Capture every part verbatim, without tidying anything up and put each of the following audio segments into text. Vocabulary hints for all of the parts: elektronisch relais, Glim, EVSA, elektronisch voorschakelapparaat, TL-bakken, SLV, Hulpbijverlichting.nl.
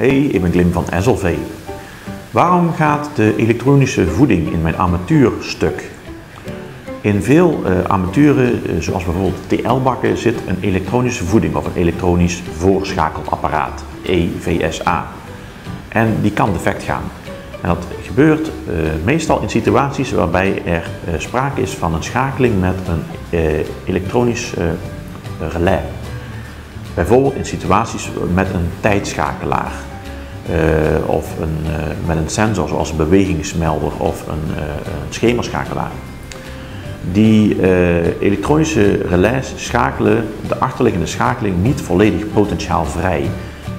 Hey, ik ben Glim van S L V. Waarom gaat de elektronische voeding in mijn armatuur stuk? In veel uh, armaturen, uh, zoals bijvoorbeeld T L-bakken, zit een elektronische voeding of een elektronisch voorschakelapparaat, E V S A. En die kan defect gaan. En dat gebeurt uh, meestal in situaties waarbij er uh, sprake is van een schakeling met een uh, elektronisch uh, relais. Bijvoorbeeld in situaties met een tijdschakelaar uh, of een, uh, met een sensor zoals een bewegingsmelder of een, uh, een schemerschakelaar. Die uh, elektronische relais schakelen de achterliggende schakeling niet volledig potentiaalvrij,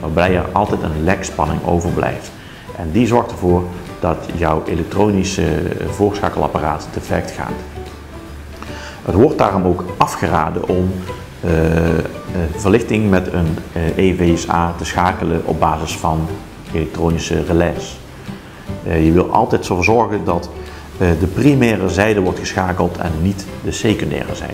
waarbij er altijd een lekspanning overblijft. En die zorgt ervoor dat jouw elektronische voorschakelapparaat defect gaat. Het wordt daarom ook afgeraden om uh, verlichting met een E V S A te schakelen op basis van elektronische relais. Je wil altijd ervoor zorgen dat de primaire zijde wordt geschakeld en niet de secundaire zijde.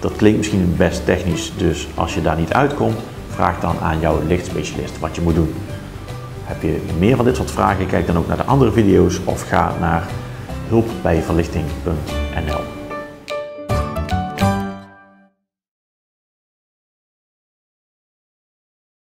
Dat klinkt misschien best technisch, dus als je daar niet uitkomt, vraag dan aan jouw lichtspecialist wat je moet doen. Heb je meer van dit soort vragen, kijk dan ook naar de andere video's of ga naar hulp bij verlichting punt n l.